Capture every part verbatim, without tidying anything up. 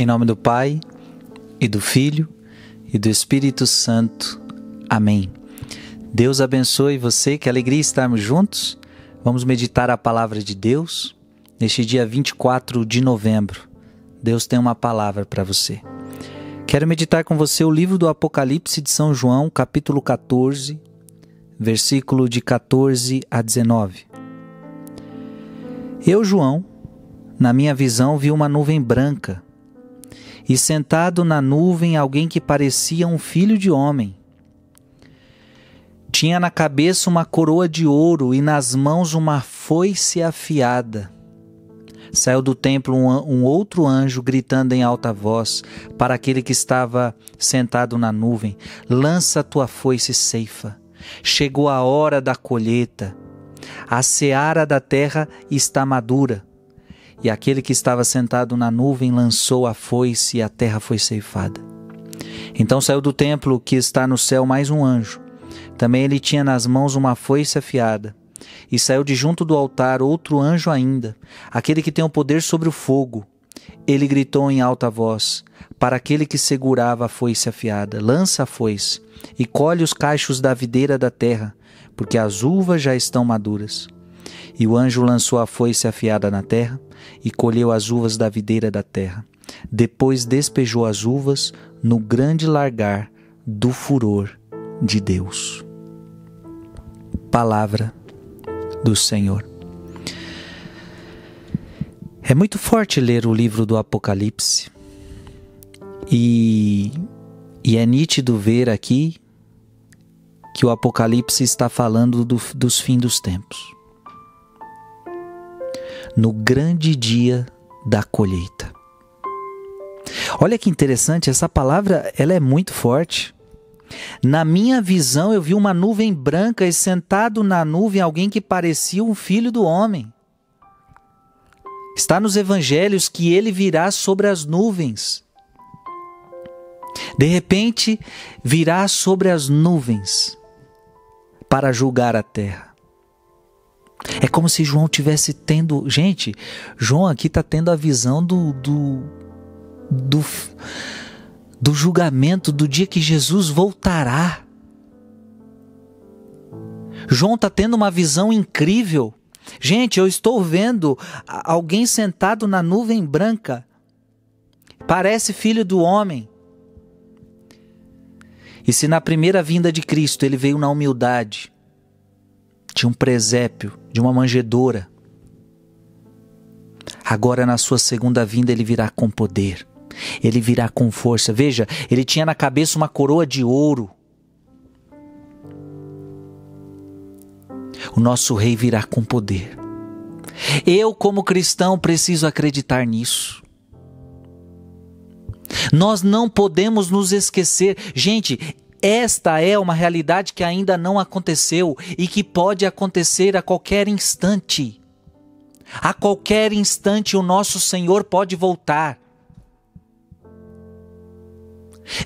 Em nome do Pai, e do Filho, e do Espírito Santo. Amém. Deus abençoe você, que alegria estarmos juntos. Vamos meditar a palavra de Deus neste dia vinte e quatro de novembro. Deus tem uma palavra para você. Quero meditar com você o livro do Apocalipse de São João, capítulo quatorze, versículo de quatorze a dezenove. Eu, João, na minha visão vi uma nuvem branca, e sentado na nuvem alguém que parecia um filho de homem. Tinha na cabeça uma coroa de ouro e nas mãos uma foice afiada. Saiu do templo um, um outro anjo gritando em alta voz para aquele que estava sentado na nuvem: lança tua foice e ceifa. Chegou a hora da colheita. A seara da terra está madura. E aquele que estava sentado na nuvem lançou a foice e a terra foi ceifada. Então saiu do templo que está no céu mais um anjo. Também ele tinha nas mãos uma foice afiada. E saiu de junto do altar outro anjo ainda, aquele que tem o poder sobre o fogo. Ele gritou em alta voz para aquele que segurava a foice afiada: lança a foice e colhe os cachos da videira da terra, porque as uvas já estão maduras. E o anjo lançou a foice afiada na terra e colheu as uvas da videira da terra. Depois despejou as uvas no grande largar do furor de Deus. Palavra do Senhor. É muito forte ler o livro do Apocalipse e, e é nítido ver aqui que o Apocalipse está falando do, dos fins dos tempos. No grande dia da colheita. Olha que interessante, essa palavra ela é muito forte. Na minha visão eu vi uma nuvem branca e sentado na nuvem alguém que parecia um filho do homem. Está nos evangelhos que ele virá sobre as nuvens. De repente virá sobre as nuvens para julgar a terra. É como se João tivesse tendo... Gente, João aqui está tendo a visão do, do, do, do julgamento, do dia que Jesus voltará. João está tendo uma visão incrível. Gente, eu estou vendo alguém sentado na nuvem branca. Parece filho do homem. E se na primeira vinda de Cristo ele veio na humildade, de um presépio, de uma manjedoura, agora na sua segunda vinda ele virá com poder, ele virá com força. Veja, ele tinha na cabeça uma coroa de ouro. O nosso rei virá com poder. Eu, como cristão, preciso acreditar nisso. Nós não podemos nos esquecer, gente. Esta é uma realidade que ainda não aconteceu e que pode acontecer a qualquer instante. A qualquer instante o nosso Senhor pode voltar,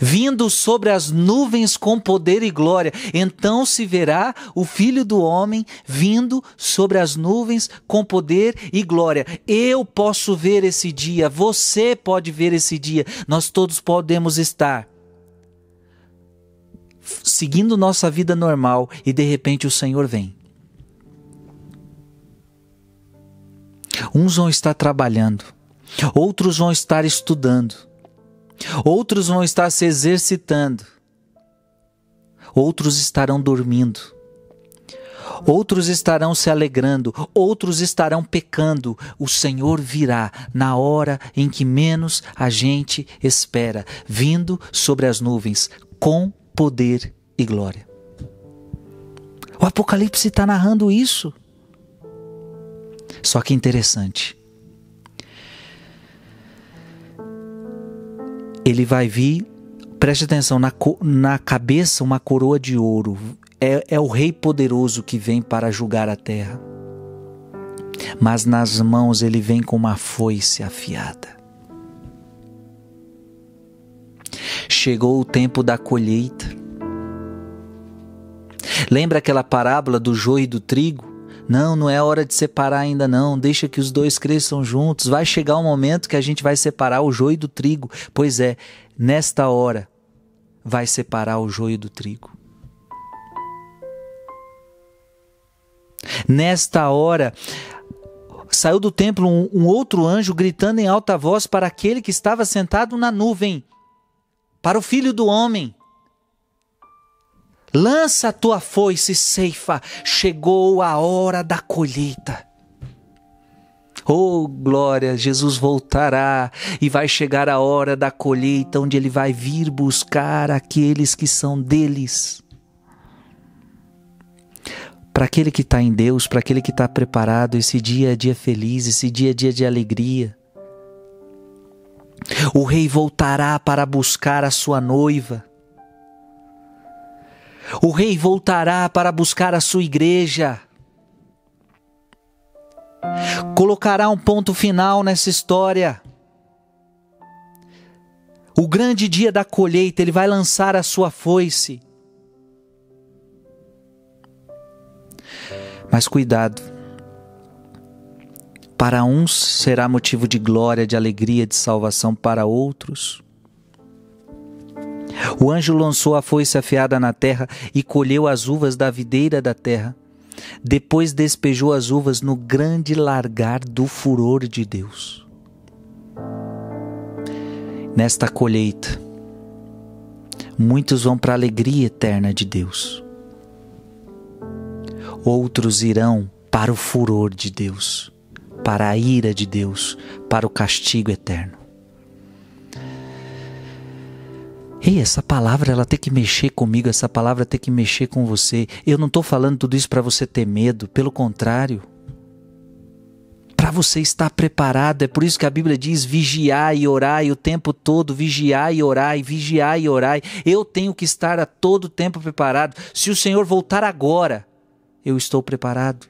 vindo sobre as nuvens com poder e glória. Então se verá o Filho do Homem vindo sobre as nuvens com poder e glória. Eu posso ver esse dia, você pode ver esse dia, nós todos podemos estar seguindo nossa vida normal e de repente o Senhor vem. Uns vão estar trabalhando, outros vão estar estudando, outros vão estar se exercitando, outros estarão dormindo, outros estarão se alegrando, outros estarão pecando. O Senhor virá na hora em que menos a gente espera, vindo sobre as nuvens com poder e glória. O Apocalipse está narrando isso. Só que interessante. Ele vai vir, preste atenção, na, na cabeça uma coroa de ouro. É, é o rei poderoso que vem para julgar a terra. Mas nas mãos ele vem com uma foice afiada. Chegou o tempo da colheita. Lembra aquela parábola do joio e do trigo? não, não é hora de separar ainda não, deixa que os dois cresçam juntos, vai chegar um momento que a gente vai separar o joio do trigo. Pois é, nesta hora vai separar o joio do trigo. Nesta hora, saiu do templo um, um outro anjo gritando em alta voz para aquele que estava sentado na nuvem, para o Filho do Homem: lança a tua foice, ceifa, chegou a hora da colheita. Oh glória, Jesus voltará e vai chegar a hora da colheita, onde ele vai vir buscar aqueles que são deles. Para aquele que está em Deus, para aquele que está preparado, esse dia é dia feliz, esse dia é dia de alegria. O rei voltará para buscar a sua noiva. O rei voltará para buscar a sua igreja. Colocará um ponto final nessa história. O grande dia da colheita, ele vai lançar a sua foice. Mas cuidado, para uns será motivo de glória, de alegria, de salvação, para outros. O anjo lançou a foice afiada na terra e colheu as uvas da videira da terra. Depois despejou as uvas no grande largar do furor de Deus. Nesta colheita, muitos vão para a alegria eterna de Deus. Outros irão para o furor de Deus, para a ira de Deus, para o castigo eterno. Ei, essa palavra ela tem que mexer comigo, essa palavra tem que mexer com você. Eu não estou falando tudo isso para você ter medo, pelo contrário. Para você estar preparado, é por isso que a Bíblia diz vigiai e orai o tempo todo, vigiai e orai, vigiai e orai. Eu tenho que estar a todo tempo preparado. Se o Senhor voltar agora, eu estou preparado.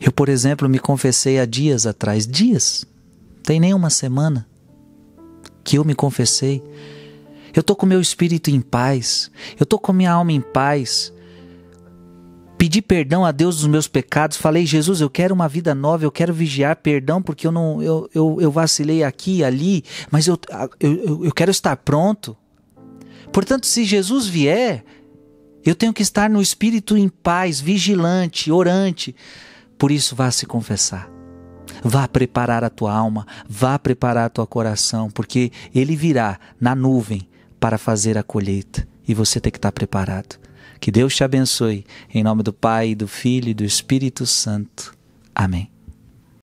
Eu, por exemplo, me confessei há dias atrás, dias, não tem nem uma semana que eu me confessei. Eu estou com meu espírito em paz, eu estou com minha alma em paz. Pedi perdão a Deus dos meus pecados, falei: Jesus, eu quero uma vida nova, eu quero vigiar, perdão, porque eu, não, eu, eu, eu vacilei aqui e ali, mas eu, eu, eu quero estar pronto. Portanto, se Jesus vier, eu tenho que estar no espírito em paz, vigilante, orante. Por isso, vá se confessar. Vá preparar a tua alma, vá preparar o teu coração, porque ele virá na nuvem para fazer a colheita e você tem que estar preparado. Que Deus te abençoe. Em nome do Pai, do Filho e do Espírito Santo. Amém.